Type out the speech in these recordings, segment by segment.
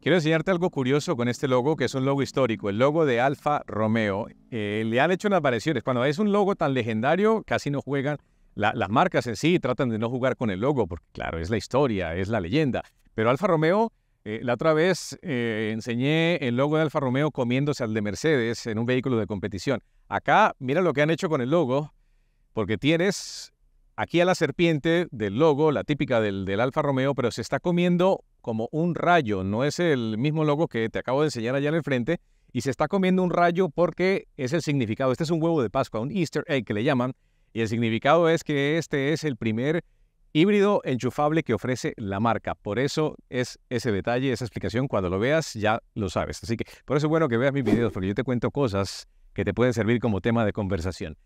Quiero enseñarte algo curioso con este logo, que es un logo histórico, el logo de Alfa Romeo. Le han hecho unas variaciones. Cuando es un logo tan legendario, casi no juegan las marcas en sí, tratan de no jugar con el logo, porque claro, es la historia, es la leyenda. Pero Alfa Romeo, la otra vez enseñé el logo de Alfa Romeo comiéndose al de Mercedes en un vehículo de competición. Acá, mira lo que han hecho con el logo, porque tienes aquí a la serpiente del logo, la típica del Alfa Romeo, pero se está comiendo como un rayo. No es el mismo logo que te acabo de enseñar allá en el frente, y se está comiendo un rayo porque es el significado. Este es un huevo de Pascua, un Easter egg que le llaman, y el significado es que este es el primer híbrido enchufable que ofrece la marca. Por eso es ese detalle, esa explicación. Cuando lo veas ya lo sabes. Así que por eso es bueno que veas mis videos, porque yo te cuento cosas que te pueden servir como tema de conversación.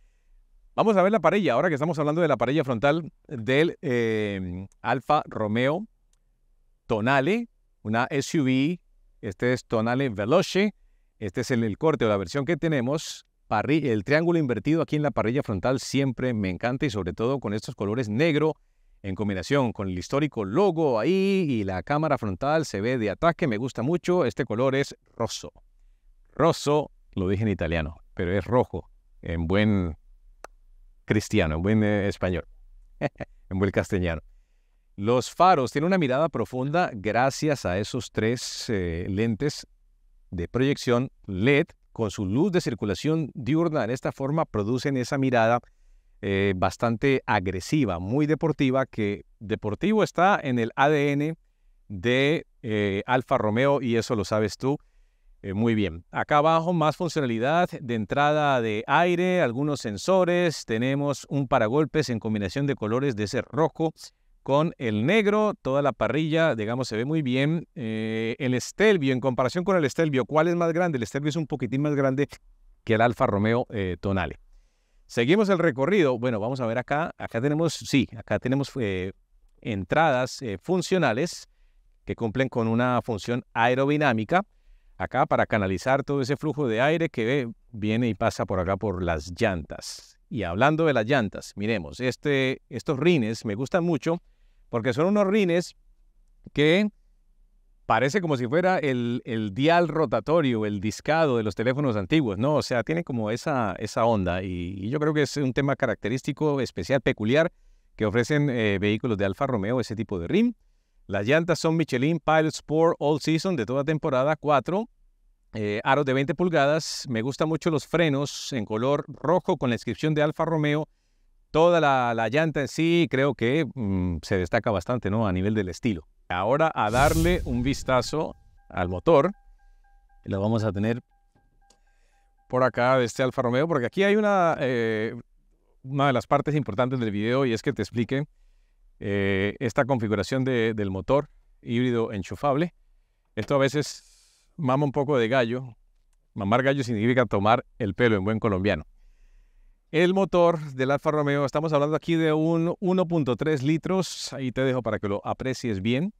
Vamos a ver la parrilla, ahora que estamos hablando de la parrilla frontal del Alfa Romeo Tonale, una SUV. Este es Tonale Veloce. Este es el corte o la versión que tenemos. El triángulo invertido aquí en la parrilla frontal siempre me encanta, y sobre todo con estos colores negro en combinación con el histórico logo ahí, y la cámara frontal se ve de ataque. Me gusta mucho. Este color es rosso. Rosso, lo dije en italiano, pero es rojo en buen cristiano, en buen español, en buen castellano. Los faros tienen una mirada profunda gracias a esos tres lentes de proyección LED. Con su luz de circulación diurna, en esta forma producen esa mirada bastante agresiva, muy deportiva, que deportivo está en el ADN de Alfa Romeo, y eso lo sabes tú muy bien. Acá abajo, más funcionalidad de entrada de aire, algunos sensores. Tenemos un paragolpes en combinación de colores de ese rojo con el negro. Toda la parrilla, digamos, se ve muy bien. El Stelvio, en comparación con el Stelvio, ¿cuál es más grande? El Stelvio es un poquitín más grande que el Alfa Romeo Tonale. Seguimos el recorrido. Bueno, vamos a ver acá. Acá tenemos, sí, acá tenemos entradas funcionales que cumplen con una función aerodinámica. Acá para canalizar todo ese flujo de aire que viene y pasa por acá por las llantas. Y hablando de las llantas, miremos, estos rines me gustan mucho porque son unos rines que parece como si fuera el dial rotatorio, el discado de los teléfonos antiguos, ¿no? O sea, tiene como esa onda, y yo creo que es un tema característico, especial, peculiar, que ofrecen vehículos de Alfa Romeo, ese tipo de rin. Las llantas son Michelin Pilot Sport All Season de toda temporada, 4, aros de 20 pulgadas. Me gustan mucho los frenos en color rojo con la inscripción de Alfa Romeo. Toda la llanta en sí creo que se destaca bastante, ¿no? A nivel del estilo. Ahora a darle un vistazo al motor. Lo vamos a tener por acá de este Alfa Romeo, porque aquí hay una de las partes importantes del video, y es que te explique esta configuración del motor híbrido enchufable. Esto a veces mama un poco de gallo. Mamar gallo significa tomar el pelo en buen colombiano. El motor del Alfa Romeo, estamos hablando aquí de un 1.3 litros. Ahí te dejo para que lo aprecies bien.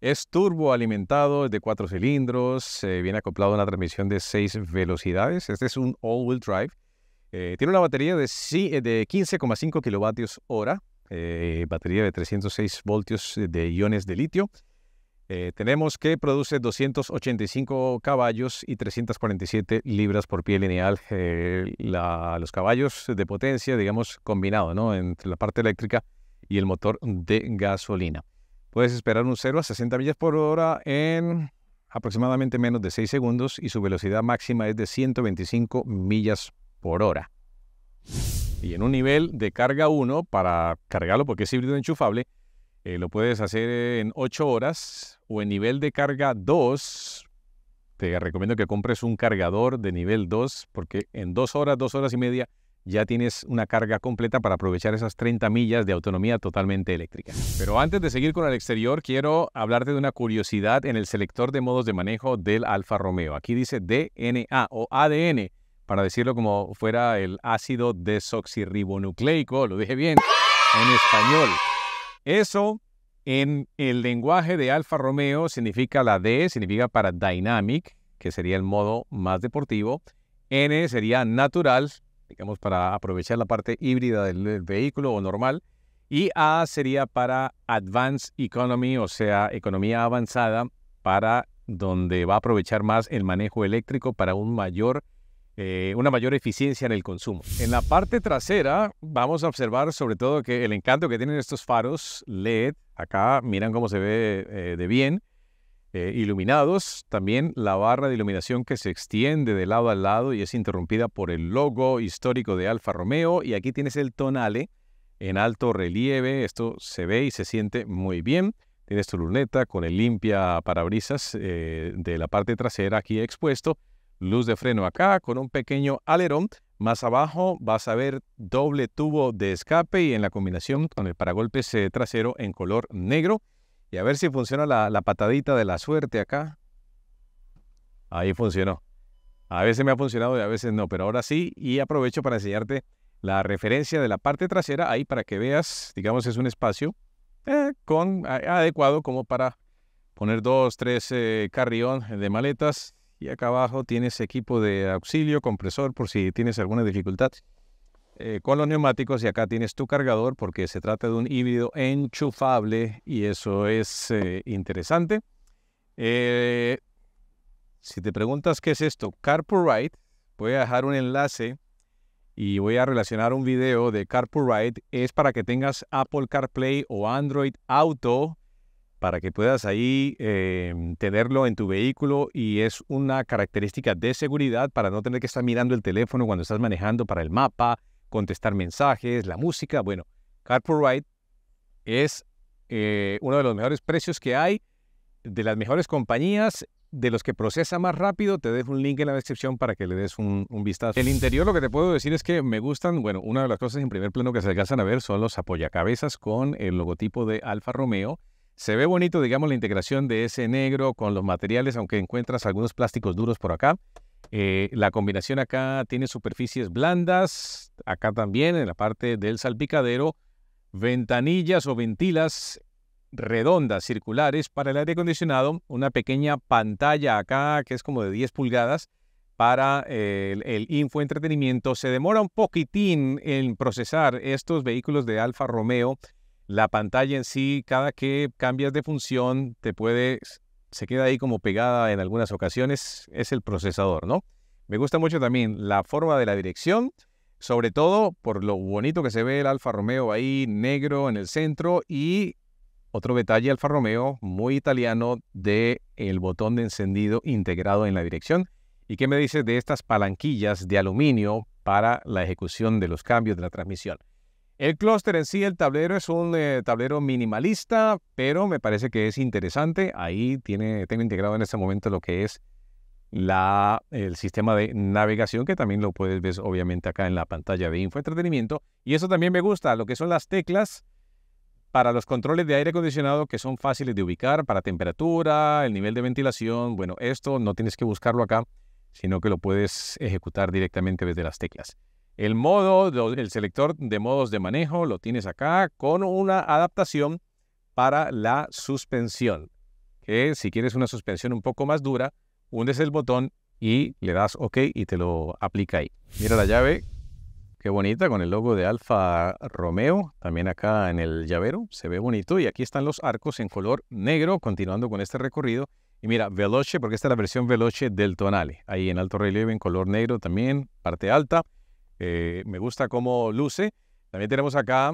Es turboalimentado, es de 4 cilindros, viene acoplado a una transmisión de 6 velocidades. Este es un all-wheel drive. Tiene una batería de 15,5 kilovatios hora. Batería de 306 voltios de iones de litio. Tenemos que produce 285 caballos y 347 libras por pie lineal. Los caballos de potencia, digamos, combinado, ¿no? Entre la parte eléctrica y el motor de gasolina. Puedes esperar un 0 a 60 millas por hora en aproximadamente menos de 6 segundos, y su velocidad máxima es de 125 millas por hora. Y en un nivel de carga 1, para cargarlo porque es híbrido enchufable, lo puedes hacer en 8 horas, o en nivel de carga 2, te recomiendo que compres un cargador de nivel 2, porque en 2 horas y media, ya tienes una carga completa para aprovechar esas 30 millas de autonomía totalmente eléctrica. Pero antes de seguir con el exterior, quiero hablarte de una curiosidad en el selector de modos de manejo del Alfa Romeo. Aquí dice DNA o ADN. Para decirlo como fuera el ácido desoxirribonucleico, lo dije bien, en español. Eso, en el lenguaje de Alfa Romeo, significa la D, significa para Dynamic, que sería el modo más deportivo. N sería natural, digamos, para aprovechar la parte híbrida del vehículo o normal. Y A sería para Advanced Economy, o sea, economía avanzada para donde va a aprovechar más el manejo eléctrico para un mayor, una mayor eficiencia en el consumo. En la parte trasera vamos a observar sobre todo que el encanto que tienen estos faros LED, acá miran cómo se ve de bien, iluminados, también la barra de iluminación que se extiende de lado a lado y es interrumpida por el logo histórico de Alfa Romeo, y aquí tienes el Tonale en alto relieve, esto se ve y se siente muy bien. Tienes tu luneta con el limpia parabrisas de la parte trasera aquí expuesto. Luz de freno acá con un pequeño alerón. Más abajo vas a ver doble tubo de escape y en la combinación con el paragolpes trasero en color negro. Y a ver si funciona la patadita de la suerte acá. Ahí funcionó. A veces me ha funcionado y a veces no, pero ahora sí. Y aprovecho para enseñarte la referencia de la parte trasera ahí para que veas, digamos, es un espacio adecuado como para poner dos, tres carrión de maletas. Y acá abajo tienes equipo de auxilio, compresor por si tienes alguna dificultad con los neumáticos, y acá tienes tu cargador porque se trata de un híbrido enchufable y eso es interesante. Si te preguntas qué es esto, Carpool Ride, voy a dejar un enlace y voy a relacionar un video de Carpool Ride. Es para que tengas Apple CarPlay o Android Auto, para que puedas ahí tenerlo en tu vehículo, y es una característica de seguridad para no tener que estar mirando el teléfono cuando estás manejando para el mapa, contestar mensajes, la música. Bueno, Carpool Ride es uno de los mejores precios que hay, de las mejores compañías, de los que procesa más rápido. Te dejo un link en la descripción para que le des un vistazo. El interior, lo que te puedo decir es que me gustan. Bueno, una de las cosas en primer plano que se alcanzan a ver son los apoyacabezas con el logotipo de Alfa Romeo. Se ve bonito, digamos, la integración de ese negro con los materiales, aunque encuentras algunos plásticos duros por acá. La combinación acá tiene superficies blandas. Acá también, en la parte del salpicadero, ventanillas o ventilas redondas, circulares para el aire acondicionado, una pequeña pantalla acá que es como de 10 pulgadas para el infoentretenimiento. Se demora un poquitín en procesar estos vehículos de Alfa Romeo. La pantalla en sí, cada que cambias de función, se queda ahí como pegada en algunas ocasiones. Es el procesador, ¿no? Me gusta mucho también la forma de la dirección, sobre todo por lo bonito que se ve el Alfa Romeo ahí, negro en el centro. Y otro detalle Alfa Romeo, muy italiano, del botón de encendido integrado en la dirección. ¿Y qué me dices de estas palanquillas de aluminio para la ejecución de los cambios de la transmisión? El clúster en sí, el tablero, es un tablero minimalista, pero me parece que es interesante. Ahí tengo integrado en este momento lo que es el sistema de navegación, que también lo puedes ver obviamente acá en la pantalla de infoentretenimiento. Y eso también me gusta, lo que son las teclas para los controles de aire acondicionado, que son fáciles de ubicar, para temperatura, el nivel de ventilación. Bueno, esto no tienes que buscarlo acá, sino que lo puedes ejecutar directamente desde las teclas. El modo, el selector de modos de manejo lo tienes acá con una adaptación para la suspensión, que si quieres una suspensión un poco más dura, hundes el botón y le das OK y te lo aplica ahí. Mira la llave. Qué bonita, con el logo de Alfa Romeo, también acá en el llavero, se ve bonito. Y aquí están los arcos en color negro, continuando con este recorrido. Y mira, Veloce, porque esta es la versión Veloce del Tonale, ahí en alto relieve, en color negro también, parte alta. Me gusta cómo luce. También tenemos acá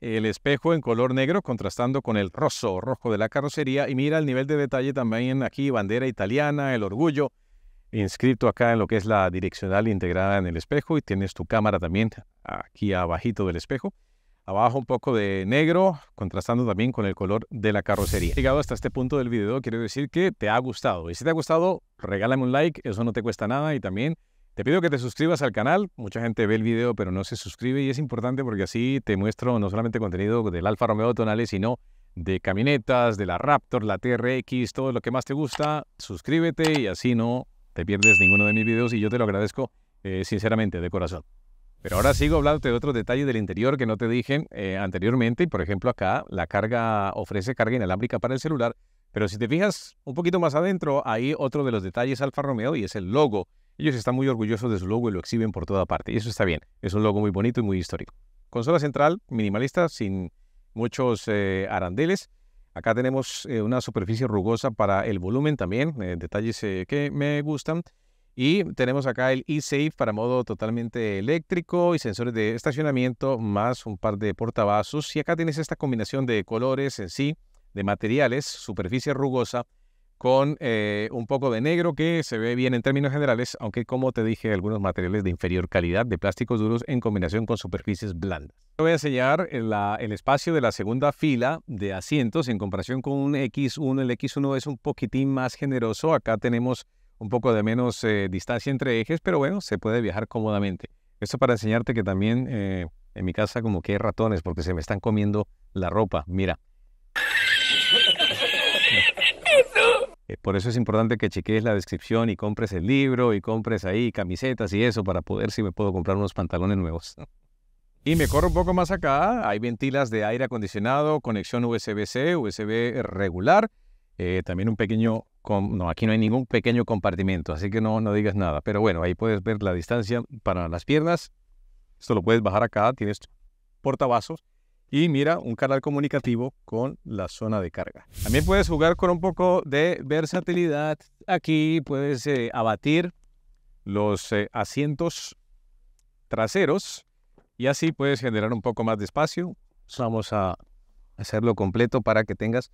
el espejo en color negro, contrastando con el rojo de la carrocería. Y mira el nivel de detalle también aquí, bandera italiana, el orgullo inscrito acá en lo que es la direccional integrada en el espejo, y tienes tu cámara también aquí abajito del espejo. Abajo un poco de negro, contrastando también con el color de la carrocería. Llegado hasta este punto del video, quiero decir que te ha gustado. Y si te ha gustado, regálame un like, eso no te cuesta nada. Y también te pido que te suscribas al canal. Mucha gente ve el video pero no se suscribe, y es importante porque así te muestro no solamente contenido del Alfa Romeo Tonale, sino de camionetas, de la Raptor, la TRX, todo lo que más te gusta. Suscríbete y así no te pierdes ninguno de mis videos, y yo te lo agradezco sinceramente, de corazón. Pero ahora sigo hablándote de otros detalles del interior que no te dije anteriormente. Por ejemplo, acá la carga ofrece carga inalámbrica para el celular, pero si te fijas un poquito más adentro, ahí otro de los detalles Alfa Romeo, y es el logo. Ellos están muy orgullosos de su logo y lo exhiben por toda parte, y eso está bien. Es un logo muy bonito y muy histórico. Consola central minimalista, sin muchos arandeles. Acá tenemos una superficie rugosa para el volumen también, detalles que me gustan. Y tenemos acá el eSafe para modo totalmente eléctrico y sensores de estacionamiento, más un par de portavasos. Y acá tienes esta combinación de colores en sí, de materiales, superficie rugosa, con un poco de negro que se ve bien en términos generales, aunque como te dije, algunos materiales de inferior calidad, de plásticos duros en combinación con superficies blandas. Te voy a enseñar el espacio de la segunda fila de asientos en comparación con un X1. El X1 es un poquitín más generoso. Acá tenemos un poco de menos distancia entre ejes, pero bueno, se puede viajar cómodamente. Esto para enseñarte que también en mi casa como que hay ratones porque se me están comiendo la ropa. Mira. Por eso es importante que cheques la descripción y compres el libro y compres ahí camisetas y eso para poder, si me puedo comprar unos pantalones nuevos. Y me corro un poco más acá, hay ventilas de aire acondicionado, conexión USB-C, USB regular, también un pequeño, no, aquí no hay ningún pequeño compartimento, así que no digas nada. Pero bueno, ahí puedes ver la distancia para las piernas. Esto lo puedes bajar acá, tienes portavasos. Y mira, un canal comunicativo con la zona de carga. También puedes jugar con un poco de versatilidad. Aquí puedes abatir los asientos traseros y así puedes generar un poco más de espacio. Vamos a hacerlo completo para que tengas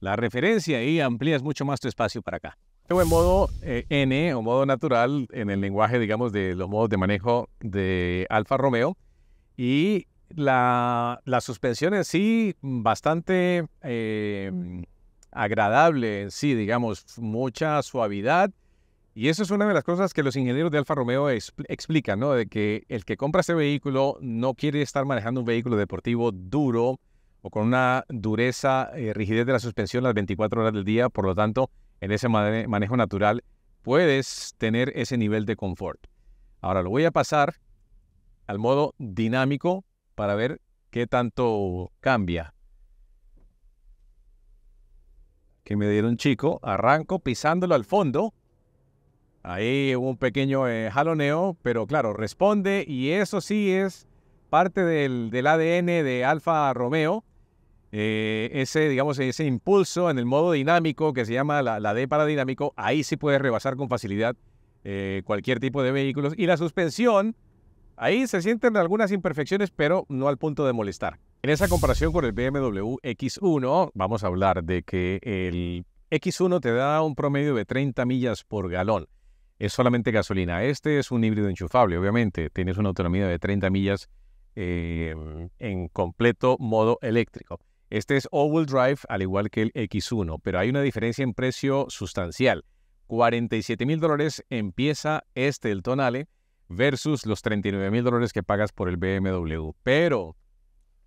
la referencia y amplías mucho más tu espacio para acá. Luego en modo N o modo natural, en el lenguaje, digamos, de los modos de manejo de Alfa Romeo. Y la suspensión en sí, bastante agradable en sí, digamos, mucha suavidad. Y eso es una de las cosas que los ingenieros de Alfa Romeo explican, ¿no? De que el que compra este vehículo no quiere estar manejando un vehículo deportivo duro o con una dureza, rigidez de la suspensión las 24 horas del día. Por lo tanto, en ese manejo natural puedes tener ese nivel de confort. Ahora lo voy a pasar al modo dinámico para ver qué tanto cambia. Que me dieron chico, arranco pisándolo al fondo. Ahí hubo un pequeño jaloneo, pero claro, responde, y eso sí es parte del ADN de Alfa Romeo. Ese impulso en el modo dinámico que se llama la D para dinámico, ahí sí puedes rebasar con facilidad cualquier tipo de vehículos. Y la suspensión, ahí se sienten algunas imperfecciones, pero no al punto de molestar. En esa comparación con el BMW X1, vamos a hablar de que el X1 te da un promedio de 30 millas por galón. Es solamente gasolina. Este es un híbrido enchufable, obviamente. Tienes una autonomía de 30 millas en completo modo eléctrico. Este es all-wheel drive, al igual que el X1, pero hay una diferencia en precio sustancial. $47,000 empieza el Tonale, versus los $39,000 que pagas por el BMW. Pero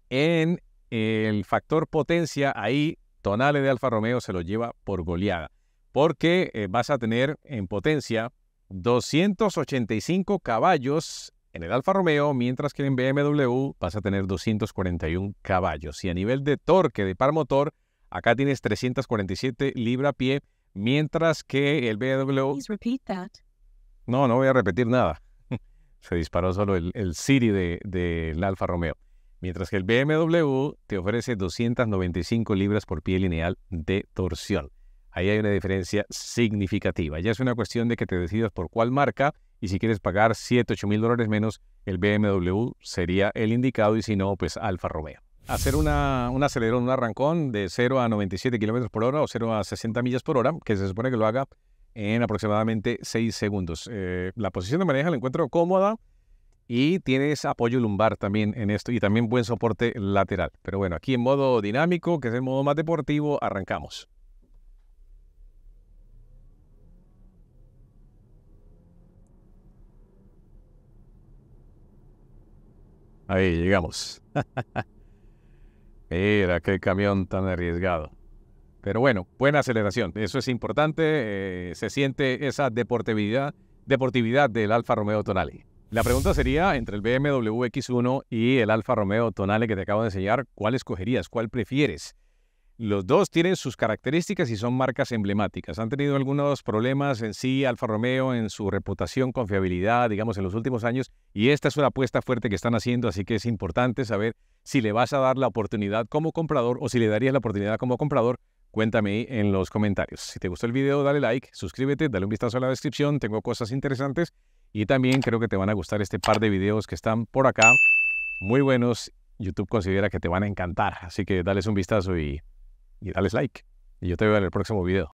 en el factor potencia, ahí Tonale de Alfa Romeo se lo lleva por goleada, porque vas a tener en potencia 285 caballos en el Alfa Romeo, mientras que en BMW vas a tener 241 caballos. Y a nivel de torque de par motor, acá tienes 347 libra-pie, mientras que el BMW... No voy a repetir nada. Se disparó solo el Siri del Alfa Romeo. Mientras que el BMW te ofrece 295 libras por pie lineal de torsión. Ahí hay una diferencia significativa. Ya es una cuestión de que te decidas por cuál marca, y si quieres pagar $7,000 o $8,000 menos, el BMW sería el indicado, y si no, pues Alfa Romeo. Hacer un acelerón, un arrancón de 0 a 97 kilómetros por hora o 0 a 60 millas por hora, que se supone que lo haga en aproximadamente 6 segundos. La posición de manejo la encuentro cómoda y tienes apoyo lumbar también en esto, y también buen soporte lateral. Pero bueno, aquí en modo dinámico, que es el modo más deportivo, arrancamos. Ahí llegamos. Mira, qué camión tan arriesgado. Pero bueno, buena aceleración, eso es importante, se siente esa deportividad del Alfa Romeo Tonale. La pregunta sería, entre el BMW X1 y el Alfa Romeo Tonale que te acabo de enseñar, ¿cuál escogerías? ¿Cuál prefieres? Los dos tienen sus características y son marcas emblemáticas. Han tenido algunos problemas en sí, Alfa Romeo, en su reputación, confiabilidad, digamos, en los últimos años. Y esta es una apuesta fuerte que están haciendo, así que es importante saber si le vas a dar la oportunidad como comprador o si le darías la oportunidad como comprador. Cuéntame en los comentarios. Si te gustó el video, dale like, suscríbete, dale un vistazo a la descripción. Tengo cosas interesantes y también creo que te van a gustar este par de videos que están por acá. Muy buenos. YouTube considera que te van a encantar. Así que dales un vistazo y dales like. Y yo te veo en el próximo video.